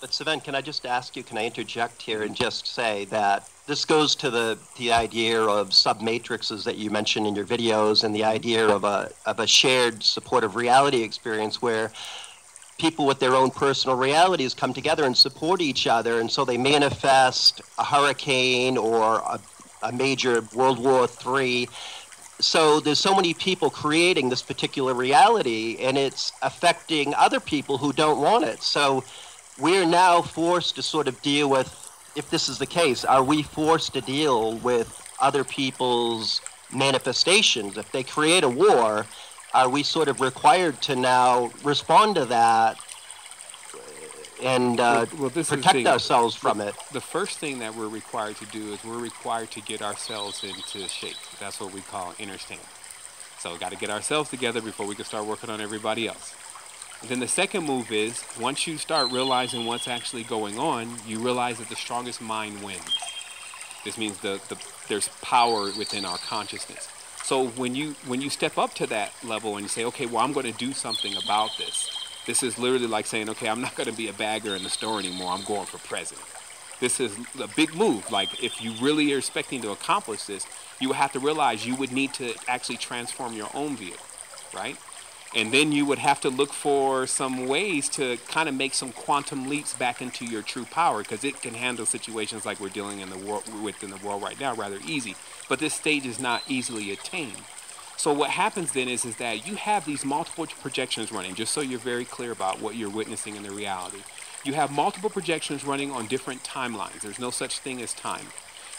But Savannah, can I just ask you, can I interject here and just say that this goes to the idea of sub-matrixes that you mentioned in your videos, and the idea of a shared supportive reality experience where people with their own personal realities come together and support each other, and so they manifest a hurricane or a major World War III. So there's so many people creating this particular reality, and it's affecting other people who don't want it. So we're now forced to sort of deal with, if this is the case, are we forced to deal with other people's manifestations? If they create a war, are we sort of required to now respond to that and protect ourselves from it? The first thing that we're required to do is we're required to get ourselves into shape. That's what we call inner stand. So we've got to get ourselves together before we can start working on everybody else. And then the second move is, once you start realizing what's actually going on, you realize that the strongest mind wins. This means there's power within our consciousness. So when you step up to that level and you say, okay, well, I'm going to do something about this. This is literally like saying, okay, I'm not going to be a bagger in the store anymore. I'm going for president. This is a big move. Like, if you really are expecting to accomplish this, you have to realize you would need to actually transform your own view, right? And then you would have to look for some ways to kind of make some quantum leaps back into your true power, because it can handle situations like we're dealing with in the world right now rather easy. But this stage is not easily attained. So what happens then is that you have these multiple projections running, just so you're very clear about what you're witnessing in the reality. You have multiple projections running on different timelines. There's no such thing as time.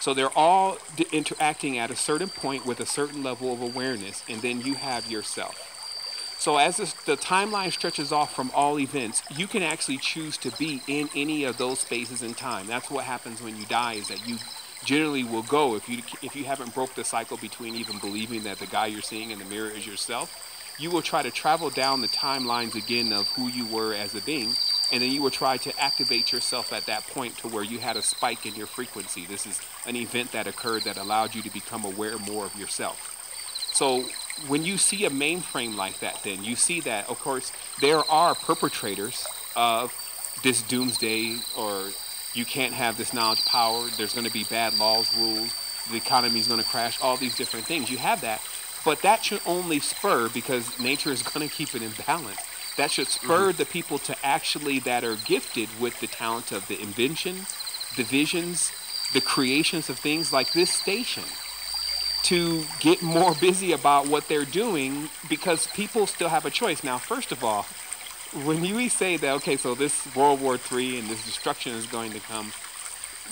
So they're all interacting at a certain point with a certain level of awareness, and then you have yourself. So as the timeline stretches off from all events, you can actually choose to be in any of those spaces in time. That's what happens when you die, is that you generally will go, if you haven't broke the cycle between even believing that the guy you're seeing in the mirror is yourself, you will try to travel down the timelines again of who you were as a being, and then you will try to activate yourself at that point to where you had a spike in your frequency. This is an event that occurred that allowed you to become aware more of yourself. So when you see a mainframe like that, then you see that, of course, there are perpetrators of this doomsday, or you can't have this knowledge power, there's going to be bad laws, rules, the economy is going to crash, all these different things. You have that, but that should only spur, because nature is going to keep it in balance, that should spur the people to actually that are gifted with the talent of the invention, the visions, the creations of things like this station, to get more busy about what they're doing, because people still have a choice. Now, first of all, when you say that, okay, so this World War III and this destruction is going to come,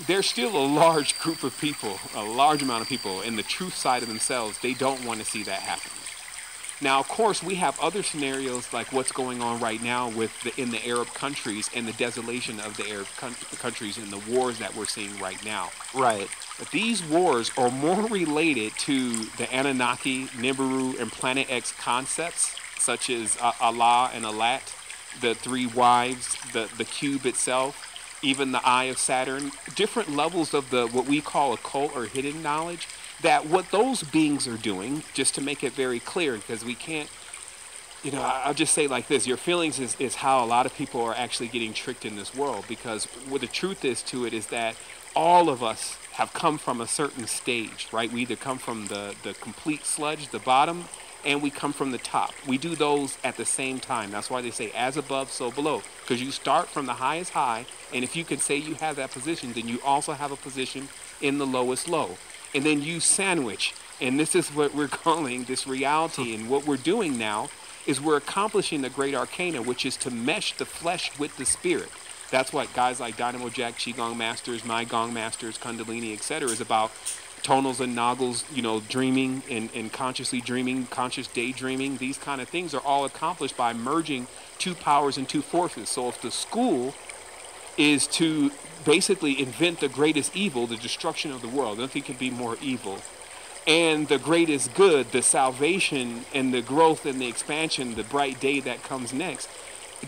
there's still a large group of people, a large amount of people in the truth side of themselves, they don't want to see that happen. Now, of course, we have other scenarios like what's going on right now in the Arab countries and the desolation of the Arab countries and the wars that we're seeing right now. Right. But these wars are more related to the Anunnaki, Nibiru, and Planet X concepts, such as Allah and Alat, the three wives, the cube itself, even the eye of Saturn, different levels of the what we call occult or hidden knowledge. That what those beings are doing, just to make it very clear, because we can't, you know, I'll just say like this, your feelings is how a lot of people are actually getting tricked in this world, because what the truth is to it is that all of us have come from a certain stage, right? We either come from the complete sludge, the bottom, and we come from the top. We do those at the same time. That's why they say as above, so below, because you start from the highest high, and if you can say you have that position, then you also have a position in the lowest low. And then you sandwich, and this is what we're calling this reality, and what we're doing now is we're accomplishing the great arcana, which is to mesh the flesh with the spirit. That's what guys like Dynamo Jack, Qigong masters, my Gong masters, Kundalini, etc. is about. Tonals and noggles, you know, dreaming and consciously dreaming, conscious daydreaming, these kind of things are all accomplished by merging two powers and two forces. So if the school is to basically invent the greatest evil, the destruction of the world, nothing can be more evil, and the greatest good, the salvation and the growth and the expansion, the bright day that comes next,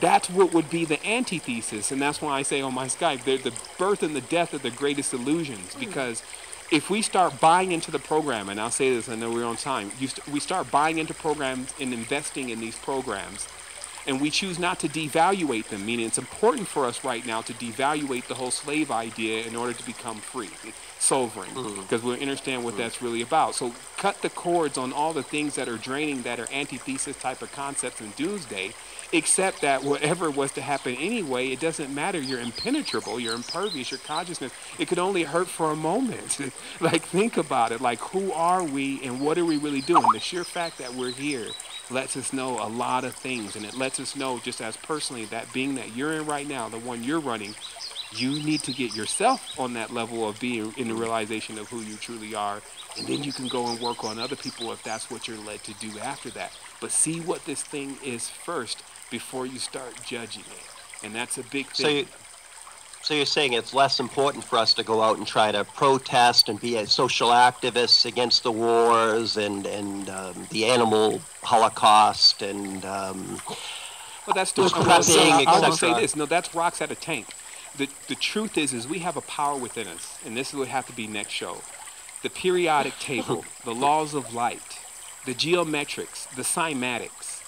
that's what would be the antithesis. And that's why I say on my Skype, they're the birth and the death of the greatest illusions, because if we start buying into the program, and I'll say this, I know we're on time, we start buying into programs and investing in these programs, and we choose not to devaluate them, meaning it's important for us right now to devaluate the whole slave idea in order to become free, sovereign, because we understand what that's really about. So cut the cords on all the things that are draining, that are antithesis type of concepts in doomsday, except that whatever was to happen anyway, it doesn't matter. You're impenetrable, you're impervious, your consciousness, it could only hurt for a moment. Like, think about it, like, who are we and what are we really doing? The sheer fact that we're here lets us know a lot of things, and it lets us know, just as personally, that being that you're in right now, the one you're running, you need to get yourself on that level of being in the realization of who you truly are, and then you can go and work on other people if that's what you're led to do after that. But see what this thing is first before you start judging it, and that's a big thing. So you're saying it's less important for us to go out and try to protest and be social activists against the wars and the animal holocaust and... well, that's still corrupting, I'll say this. No, that's rocks at a tank. The truth is we have a power within us, and this would have to be next show. The periodic table, the laws of light, the geometrics, the cymatics.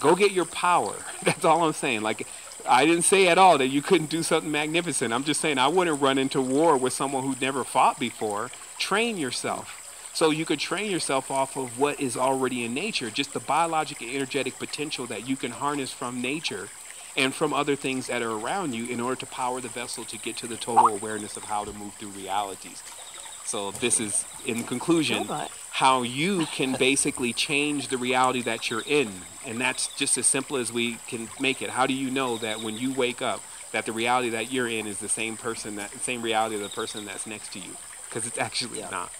Go get your power. That's all I'm saying. Like... I didn't say at all that you couldn't do something magnificent. I'm just saying I wouldn't run into war with someone who'd never fought before. Train yourself. So you could train yourself off of what is already in nature, just the biologic and energetic potential that you can harness from nature and from other things that are around you in order to power the vessel to get to the total awareness of how to move through realities. So this is, in conclusion, how you can basically change the reality that you're in. And that's just as simple as we can make it. How do you know that when you wake up, that the reality that you're in is the same person, that same reality of the person that's next to you? Because it's actually not.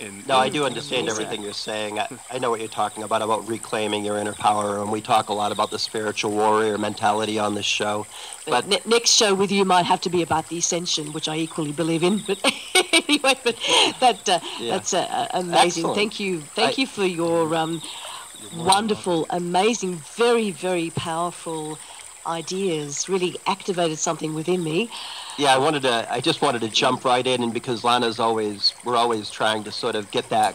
And, no, I do understand everything you're saying. I know what you're talking about reclaiming your inner power, and we talk a lot about the spiritual warrior mentality on this show. But next show with you might have to be about the ascension, which I equally believe in. But anyway, but that's amazing. Excellent. Thank you for your wonderful, amazing, very, very powerful ideas. Really activated something within me. Yeah, I just wanted to jump right in, and because Lana's always, we're always trying to sort of get that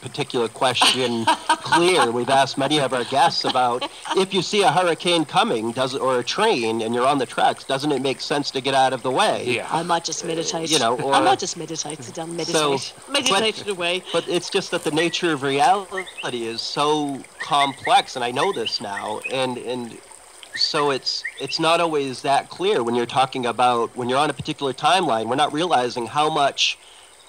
particular question clear. We've asked many of our guests about, if you see a hurricane coming, or a train, and you're on the tracks, doesn't it make sense to get out of the way? Yeah. I might just meditate. Or I might just meditate. Sit down, meditate. Meditate it away. But it's just that the nature of reality is so complex, and I know this now, and so it's not always that clear when you're talking about, when you're on a particular timeline, we're not realizing how much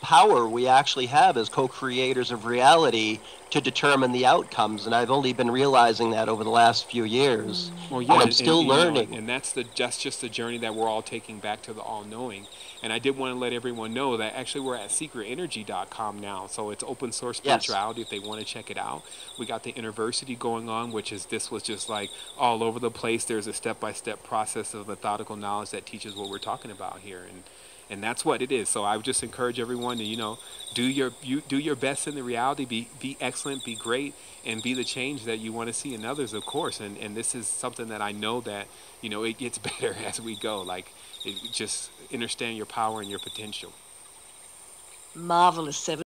power we actually have as co-creators of reality to determine the outcomes. And I've only been realizing that over the last few years. Well, yeah, and I'm still learning. And that's just the journey that we're all taking back to the all-knowing. And I did want to let everyone know that actually we're at secretenergy.com now. So it's open source spirituality if they want to check it out. We got the university going on, which is, this was just like all over the place. There's a step-by-step process of methodical knowledge that teaches what we're talking about here. And that's what it is. So I would just encourage everyone to, do your best in the reality, be excellent, be great, and be the change that you want to see in others, of course. And this is something that I know that, it gets better as we go. Like, just understand your power and your potential. Marvelous, Seven.